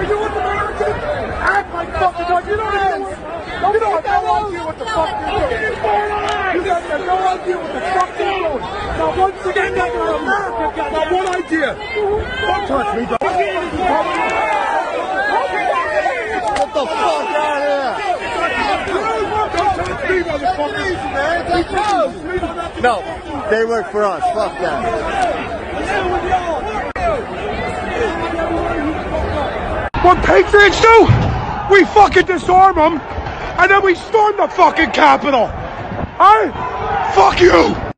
Are you with American? Act like fucking like you don't even know. You don't have no idea what the fuck you're doing. You guys have no idea what the fuck you're doing. Now once again, that you're an American, got that one idea. Don't touch me, dog. Get the fuck out of here. Don't touch me, motherfuckers. No, they work for us. Fuck that. What patriots do? We fucking disarm them, and then we storm the fucking Capitol. All right? Fuck you.